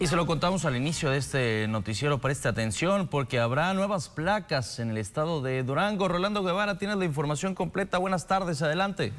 Y se lo contamos al inicio de este noticiero, presta atención porque habrá nuevas placas en el estado de Durango. Rolando Guevara, tienes la información completa. Buenas tardes, adelante.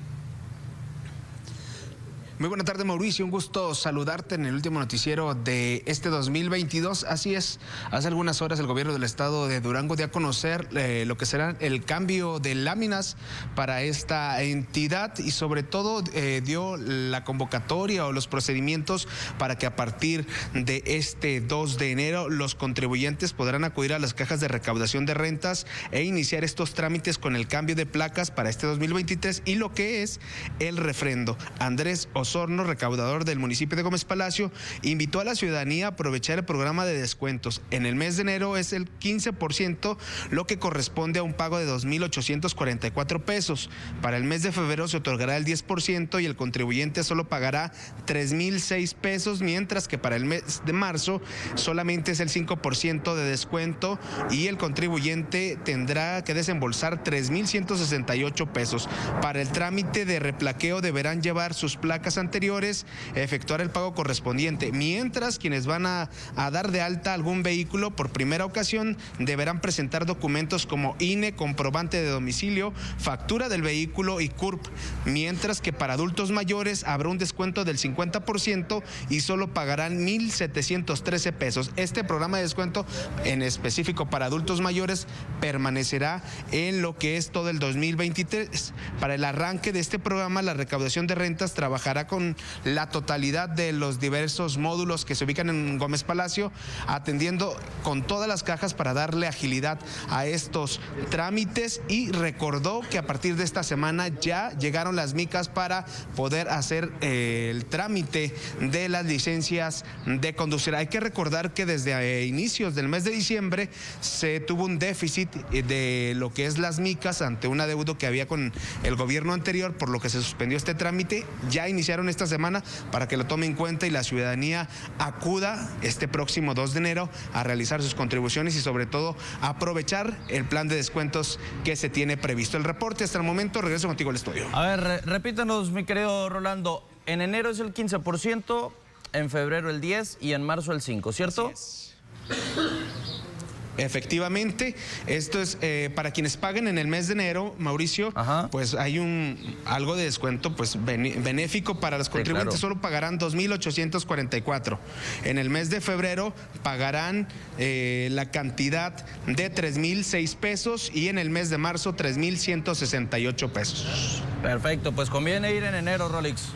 Muy buena tarde, Mauricio, un gusto saludarte en el último noticiero de este 2022. Así es, hace algunas horas el gobierno del estado de Durango dio a conocer lo que será el cambio de láminas para esta entidad y sobre todo dio la convocatoria o los procedimientos para que a partir de este 2 de enero los contribuyentes podrán acudir a las cajas de recaudación de rentas e iniciar estos trámites con el cambio de placas para este 2023 y lo que es el refrendo. Andrés Horno, recaudador del municipio de Gómez Palacio, invitó a la ciudadanía a aprovechar el programa de descuentos. En el mes de enero es el 15%, lo que corresponde a un pago de 2,844 pesos. Para el mes de febrero se otorgará el 10% y el contribuyente solo pagará 3,006 pesos, mientras que para el mes de marzo solamente es el 5% de descuento y el contribuyente tendrá que desembolsar 3,168 pesos. Para el trámite de replaqueo deberán llevar sus placas anteriores, efectuar el pago correspondiente, mientras quienes van a dar de alta algún vehículo por primera ocasión deberán presentar documentos como INE, comprobante de domicilio, factura del vehículo y CURP, mientras que para adultos mayores habrá un descuento del 50% y solo pagarán 1,713 pesos. Este programa de descuento en específico para adultos mayores permanecerá en lo que es todo el 2023. Para el arranque de este programa, la recaudación de rentas trabajará con la totalidad de los diversos módulos que se ubican en Gómez Palacio, atendiendo con todas las cajas para darle agilidad a estos trámites, y recordó que a partir de esta semana ya llegaron las micas para poder hacer el trámite de las licencias de conducir. Hay que recordar que desde inicios del mes de diciembre se tuvo un déficit de lo que es las micas ante un adeudo que había con el gobierno anterior, por lo que se suspendió este trámite. Ya iniciaron esta semana para que lo tome en cuenta y la ciudadanía acuda este próximo 2 de enero a realizar sus contribuciones y sobre todo aprovechar el plan de descuentos que se tiene previsto. El reporte hasta el momento, regreso contigo al estudio. A ver, repítanos, mi querido Rolando, en enero es el 15%, en febrero el 10% y en marzo el 5%, ¿cierto? Efectivamente, esto es para quienes paguen en el mes de enero, Mauricio. Ajá. Pues hay algo de descuento pues benéfico para los contribuyentes, sí, claro. Solo pagarán 2,844. En el mes de febrero pagarán la cantidad de 3,006 pesos y en el mes de marzo 3,168 pesos. Perfecto, pues conviene ir en enero, Rolix.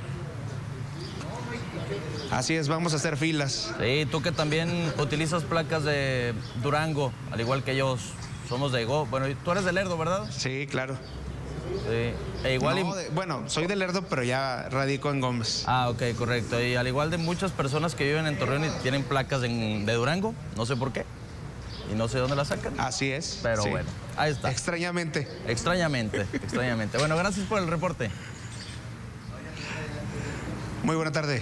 Así es, vamos a hacer filas. Sí, tú que también utilizas placas de Durango, al igual que ellos, somos de Bueno, tú eres de Lerdo, ¿verdad? Sí, claro. Sí. E igual no, bueno, soy de Lerdo, pero ya radico en Gómez. Ah, ok, correcto. Y al igual de muchas personas que viven en Torreón y tienen placas de Durango, no sé por qué, y no sé dónde las sacan. Así es. Pero sí. Bueno, ahí está. Extrañamente. Extrañamente. Bueno, gracias por el reporte. Muy buena tarde.